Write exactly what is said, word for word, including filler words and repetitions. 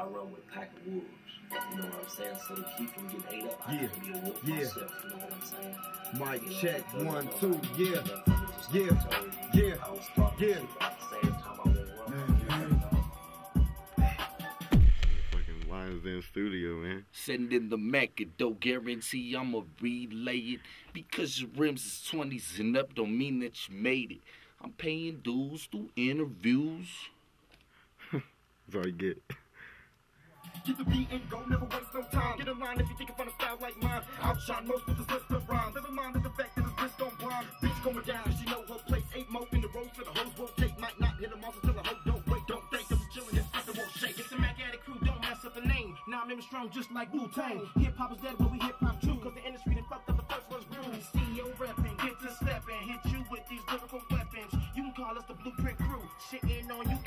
I run with pack of wolves, you know what I'm saying? So if he can get ate up, I yeah. can get with yeah. myself, you know what I'm saying? Mic you know, check, like, one, one, two, yeah, yeah, yeah, yeah. Fucking Lions Den Studio, man. Sending the MaCaDo, guarantee I'ma relay it. Because your rims is twenties and up, don't mean that you made it. I'm paying dues through interviews. That's all you get. Get the beat and go, never waste no time. Get a line if you think of a style like mine. Outshine most with this list of rhymes. Never mind the fact that his wrist on blind. Bitch going down, she know her place. Ain't moping the roads for the hoes won't take. Might not hit them all until the hoe don't wait. Don't think I'm chilling, this stuff won't shake. It's the MaCaATIC Crew, don't mess up the name. Now I'm in strong just like Wu-Tang. Hip hop is dead, but we hip hop too. Cause the industry done fucked up the first one's groove. C E O rapping, get to stepping. Hit you with these lyrical weapons. You can call us the Blueprint Crew. Shit ain't on you.